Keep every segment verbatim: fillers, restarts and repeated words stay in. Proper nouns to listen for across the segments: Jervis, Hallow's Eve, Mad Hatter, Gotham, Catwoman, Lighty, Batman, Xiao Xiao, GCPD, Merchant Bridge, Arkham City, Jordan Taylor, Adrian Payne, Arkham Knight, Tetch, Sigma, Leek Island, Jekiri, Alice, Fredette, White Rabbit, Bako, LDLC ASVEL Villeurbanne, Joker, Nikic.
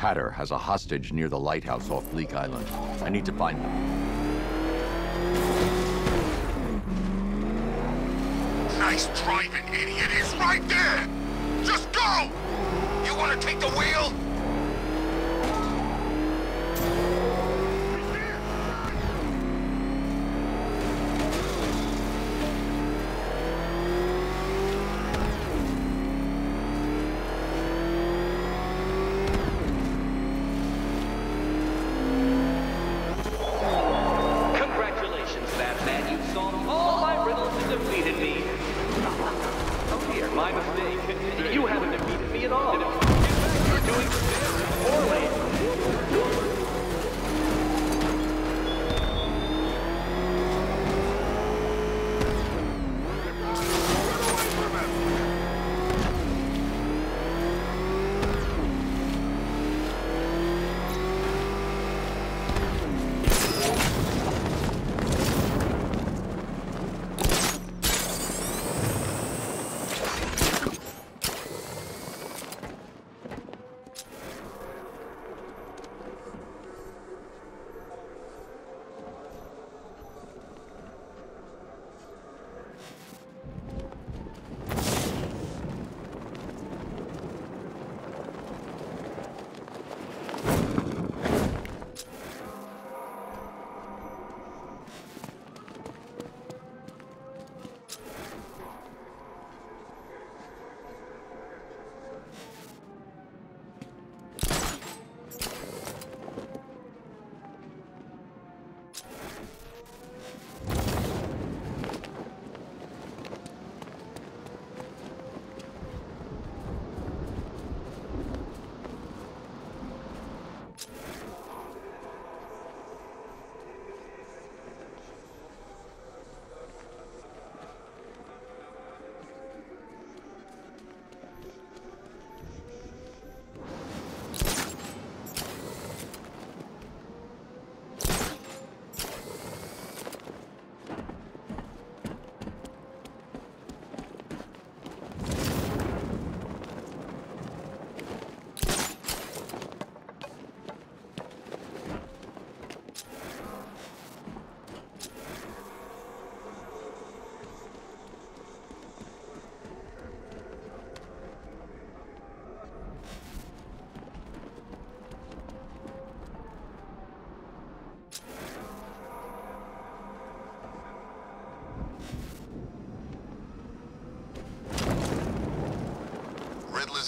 Hatter has a hostage near the lighthouse off Leek Island. I need to find him. Nice driving, idiot! He's right there! Just go! You want to take the wheel?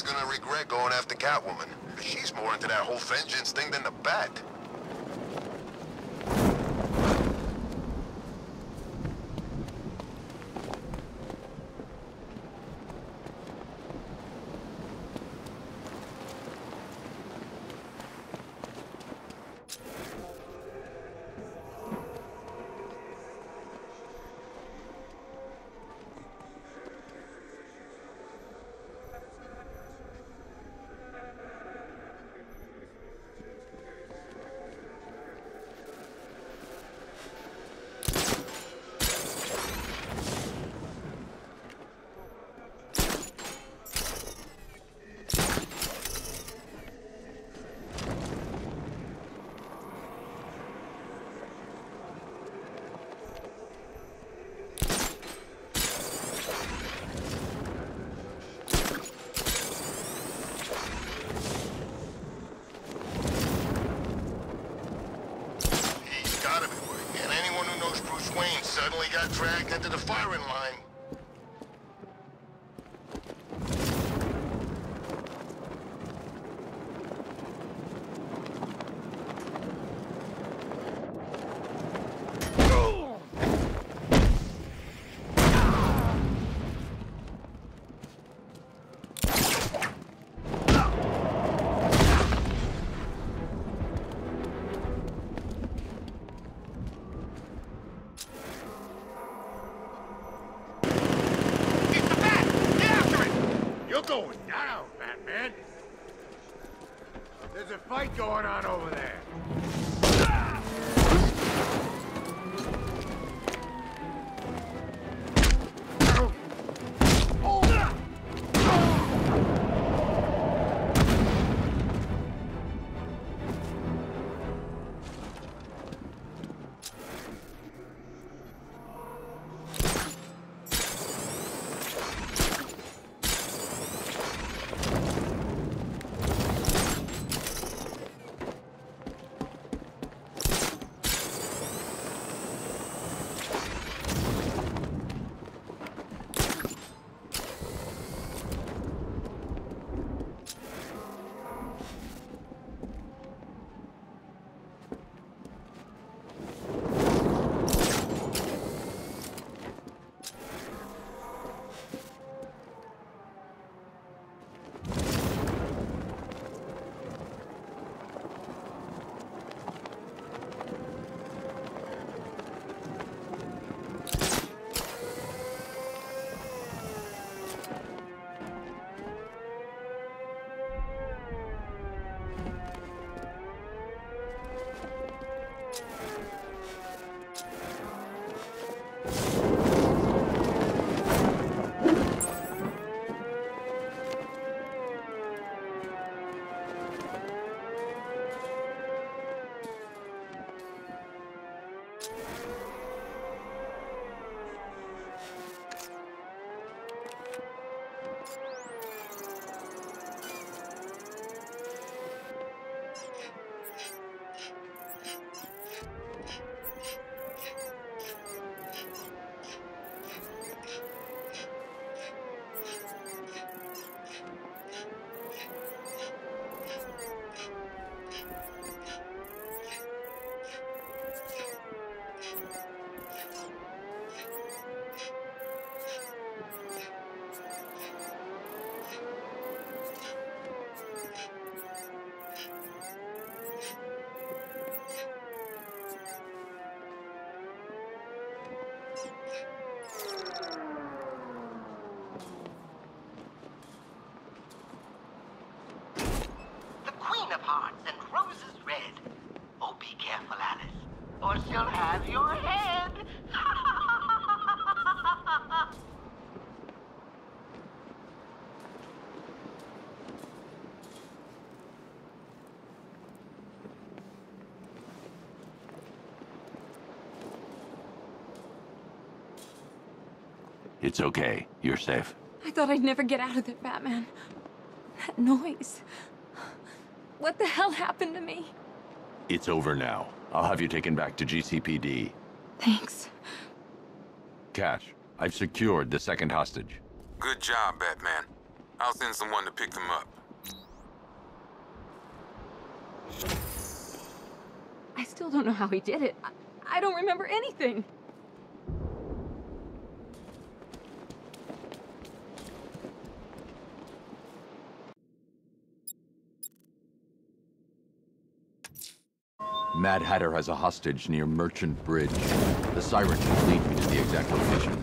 Gonna regret going after Catwoman. She's more into that whole vengeance thing than the Bat. Dragged into the firing line. Going on over there? and roses red. Oh, be careful, Alice, or she'll have your head. It's okay. You're safe. I thought I'd never get out of there, Batman. That noise. What the hell happened to me? It's over now. I'll have you taken back to G C P D. Thanks. Catch, I've secured the second hostage. Good job, Batman. I'll send someone to pick them up. I still don't know how he did it. I, I don't remember anything. Mad Hatter has a hostage near Merchant Bridge. The siren should lead me to the exact location.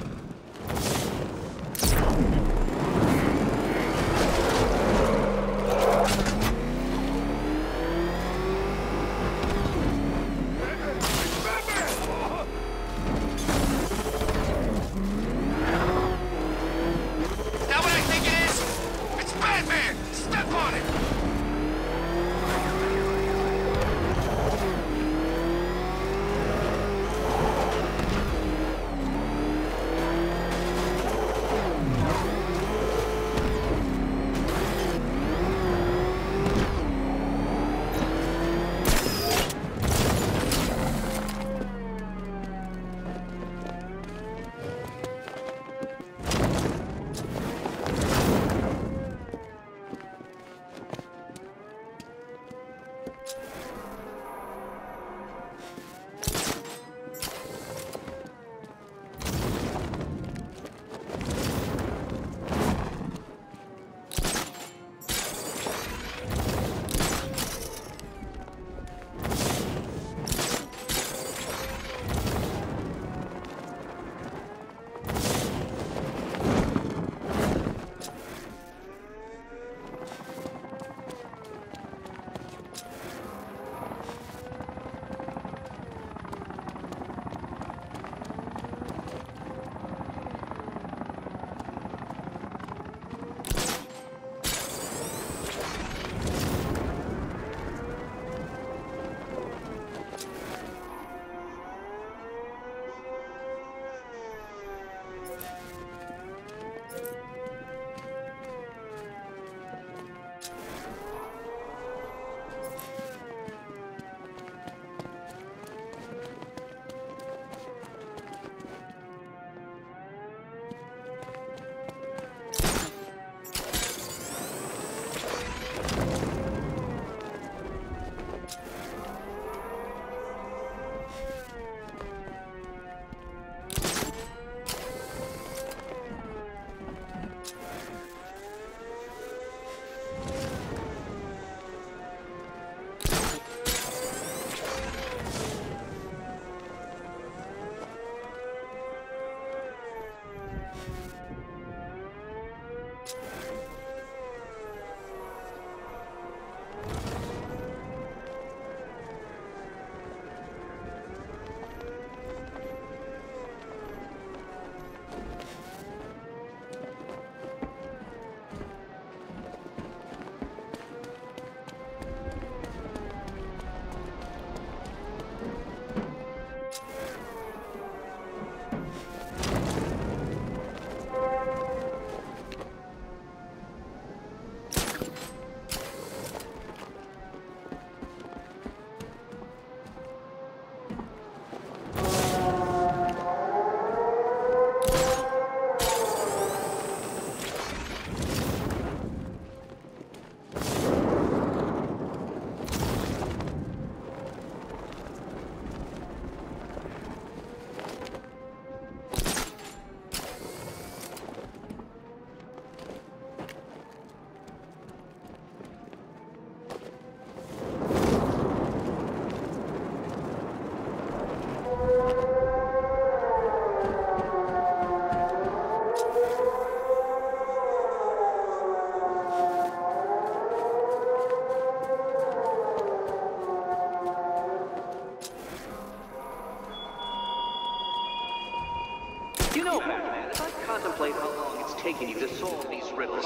continue to solve these riddles,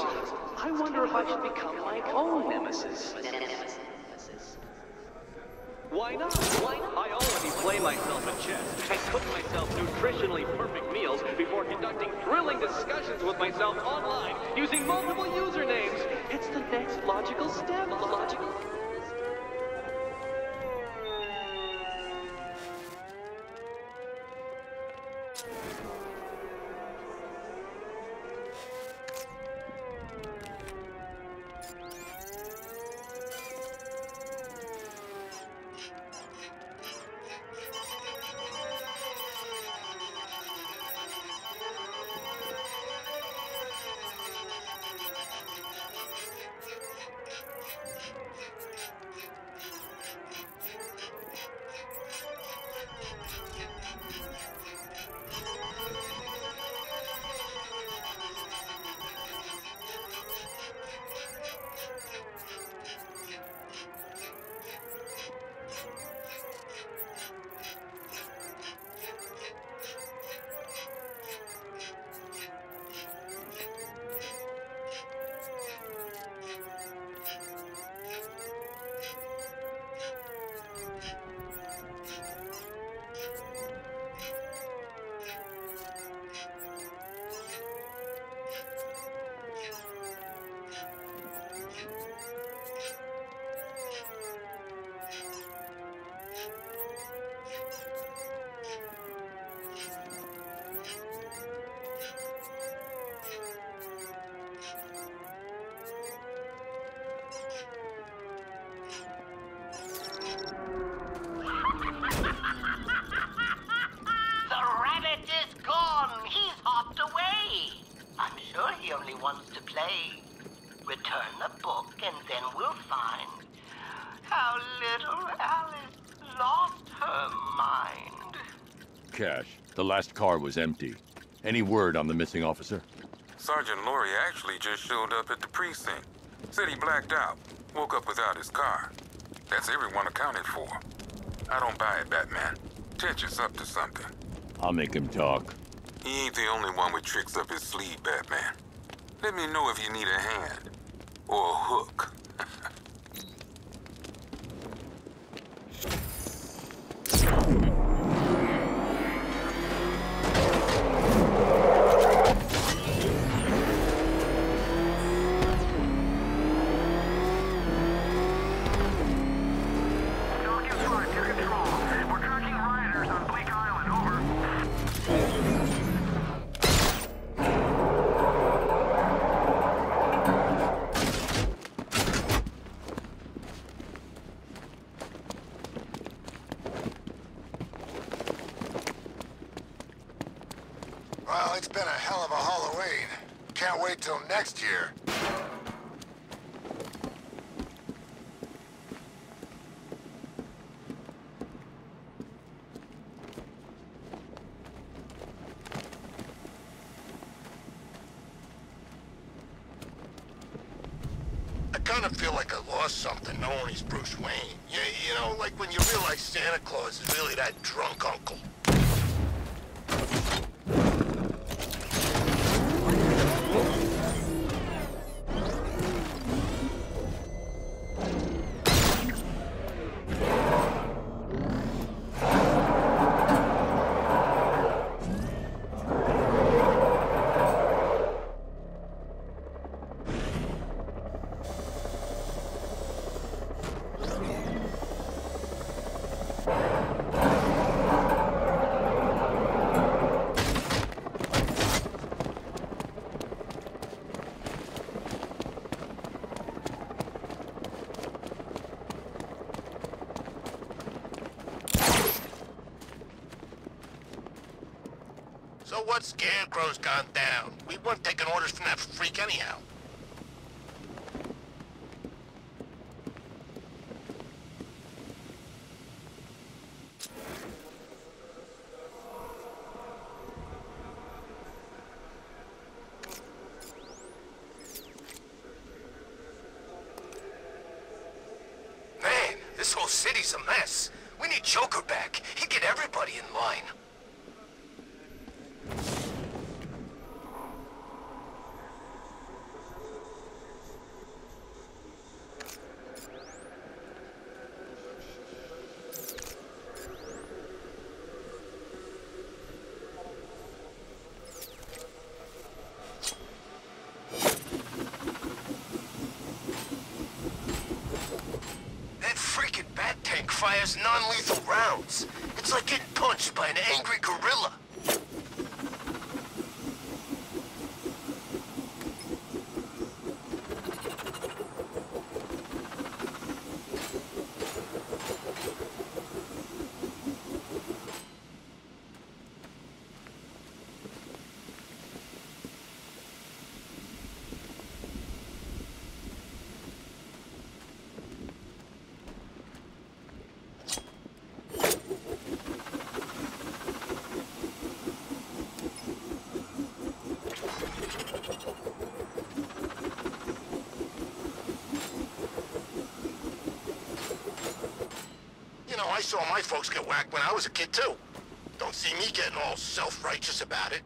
I wonder if I should become my own nemesis. Why not? Why not? I already play myself at chess. I cook myself nutritionally perfect meals before conducting thrilling discussions with myself online using multiple usernames. It's the next logical step. The logical... The last car was empty. Any word on the missing officer? Sergeant Laurie actually just showed up at the precinct. Said he blacked out, woke up without his car. That's everyone accounted for. I don't buy it, Batman. Tetch is up to something. I'll make him talk. He ain't the only one with tricks up his sleeve, Batman. Let me know if you need a hand. Or a hook. What scarecrow's gone down? We weren't taking orders from that freak anyhow. Man, this whole city's a mess. We need Joker back. He'd get everybody in line. fires non-lethal rounds. It's like getting punched by an angry gorilla. I saw my folks get whacked when I was a kid, too. Don't see me getting all self-righteous about it.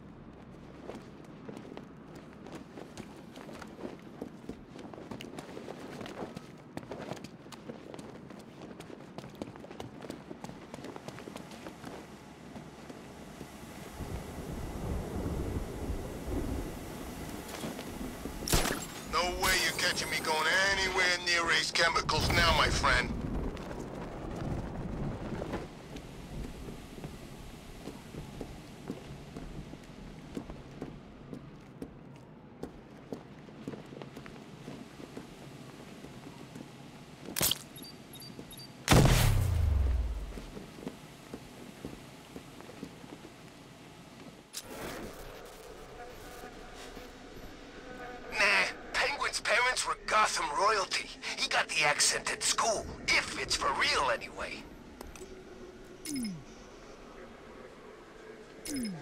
No way you're catching me going anywhere near Ace Chemicals now, my friend. Accent at school, if it's for real anyway. Mm. Mm.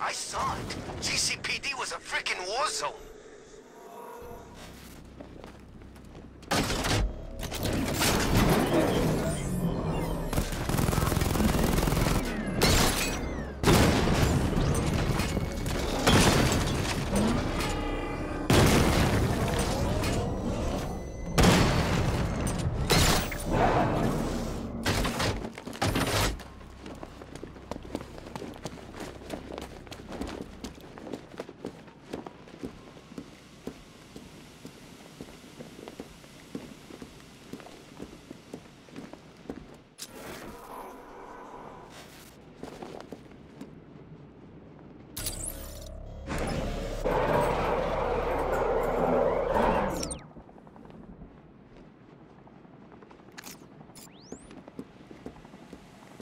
I saw it. G C P D was a freaking war zone.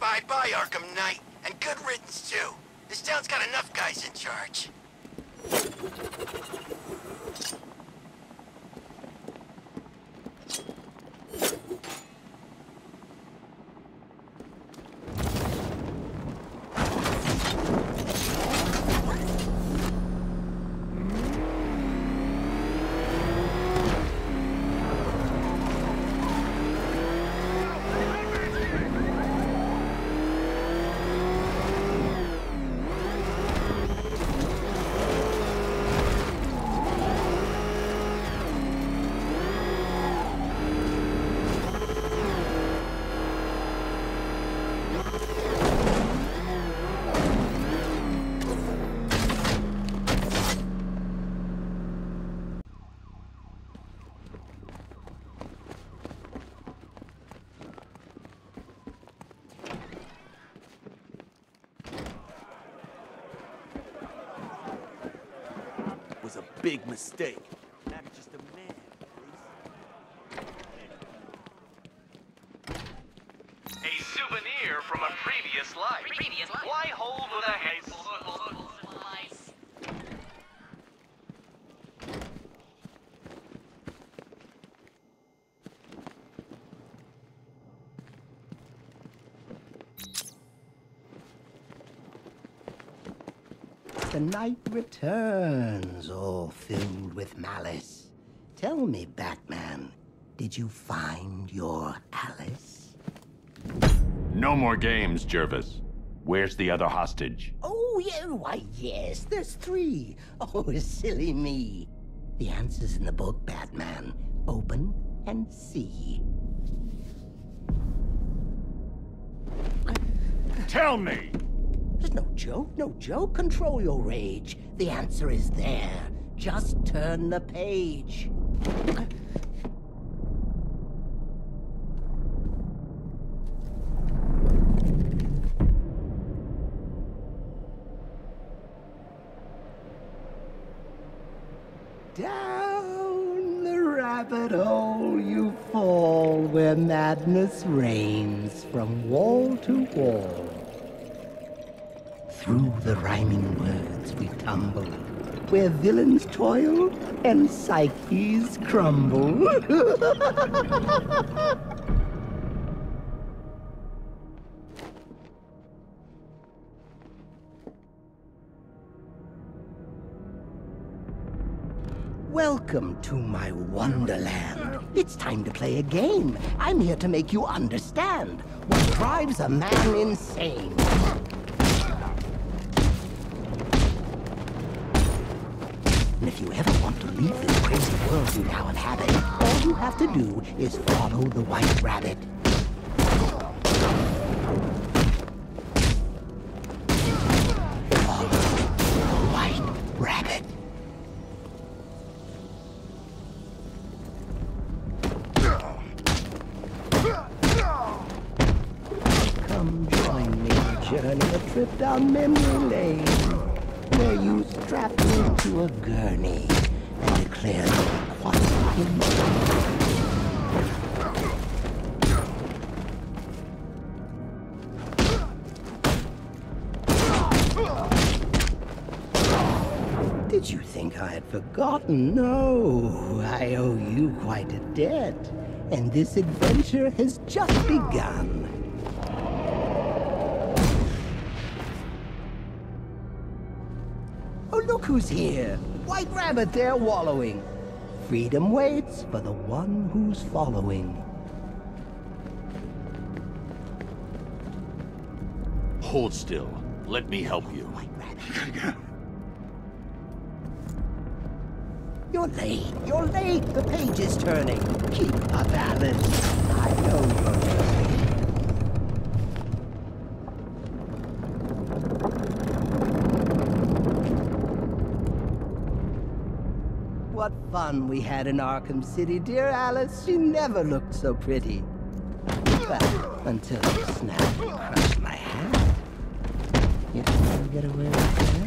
Bye-bye, Arkham Knight, and good riddance, too. This town's got enough guys in charge. Big mistake. I'm just a man, Bruce. A souvenir from a previous life. Previous life. Why hold with a hateful... The night returns, all filled with malice. Tell me, Batman, did you find your Alice? No more games, Jervis. Where's the other hostage? Oh, yeah, why, yes, there's three. Oh, silly me. The answer's in the book, Batman. Open and see. Tell me! There's no joke, no joke. Control your rage. The answer is there. Just turn the page. Down the rabbit hole you fall, where madness reigns from wall to wall. Through the rhyming words we tumble, where villains toil and psyches crumble. Welcome to my wonderland. It's time to play a game. I'm here to make you understand what drives a man insane. And if you ever want to leave this crazy world you now inhabit, all you have to do is follow the White Rabbit. Down memory lane, where you strap into a gurney and declare the quantum. Did you think I had forgotten? No, I owe you quite a debt, and this adventure has just begun. Who's here? White Rabbit there wallowing. Freedom waits for the one who's following. Hold still. Let me help you. White Rabbit. You're late. You're late. The page is turning. Keep a balance. I know you're late. What fun we had in Arkham City, dear Alice. She never looked so pretty. But until you snapped and crushed my hand. You think I'll get away with that? No.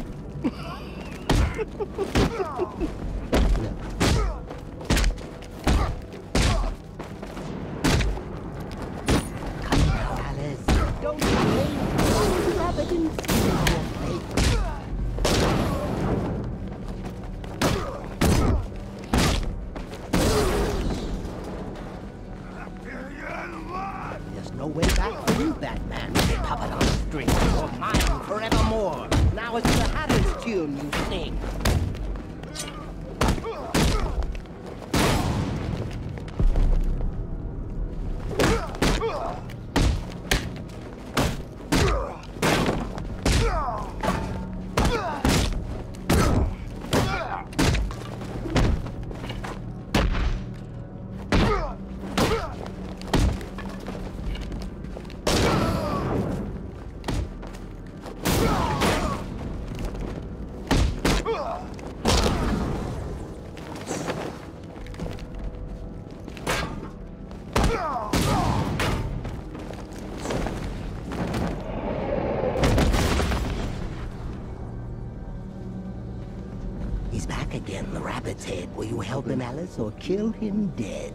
Will you help him, Alice, or kill him dead?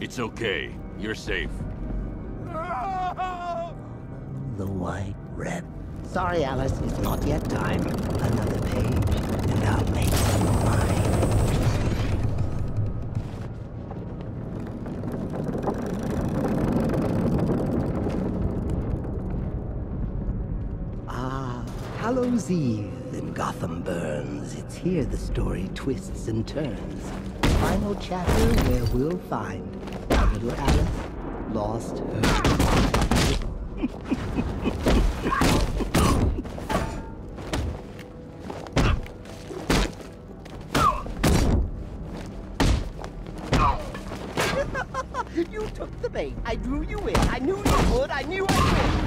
It's okay. You're safe. The White Rabbit. Sorry, Alice, it's not yet time. Another page, and I'll make you mine. Ah, Hallow's Eve. Gotham burns. It's here the story twists and turns. The final chapter where we'll find little Alice lost her. me. I drew you in. I knew you would. I knew I would.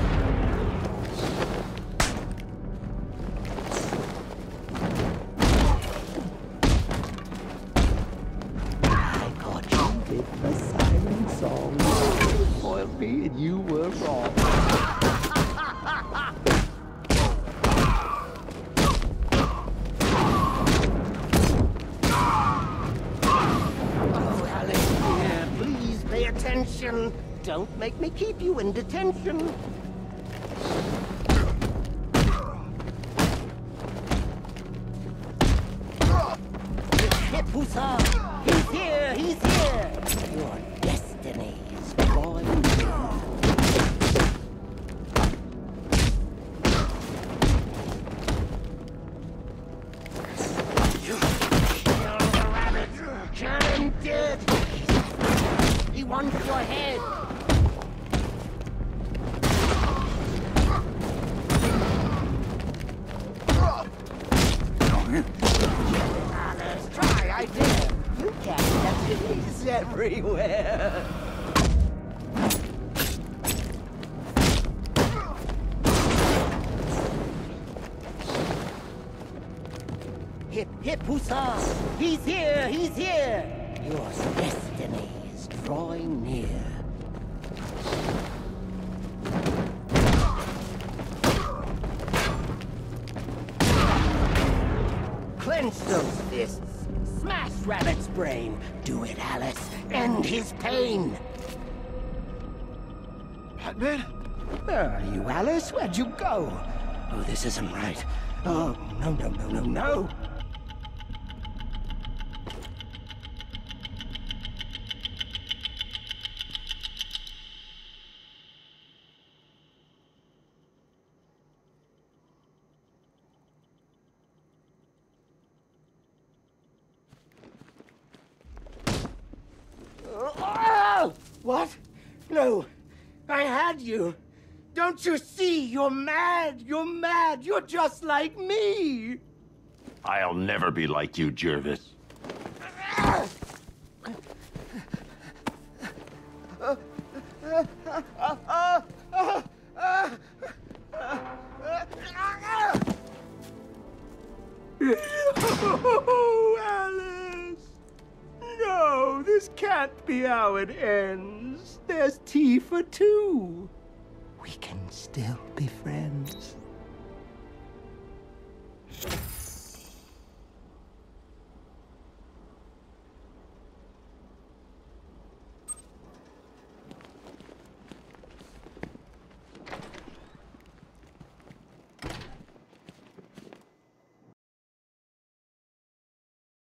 Don't make me keep you in detention. The hip hussar, he's here, he's here. Your destiny is drawing near. You killed the rabbit, cut him dead. He wants your head. Everywhere. Hip, hip, hussar! He's here, he's here! Your destiny is drawing near. Clench those fists! Smash Rabbit's brain! Do it, Alice! End his pain! Batman? Where are you, Alice? Where'd you go? Oh, this isn't right. Oh, no, no, no, no, no! What? No, I had you. Don't you see? You're mad. You're mad. You're just like me. I'll never be like you, Jervis. Oh, Alice. No, this can't be how it ends. There's tea for two. We can still be friends.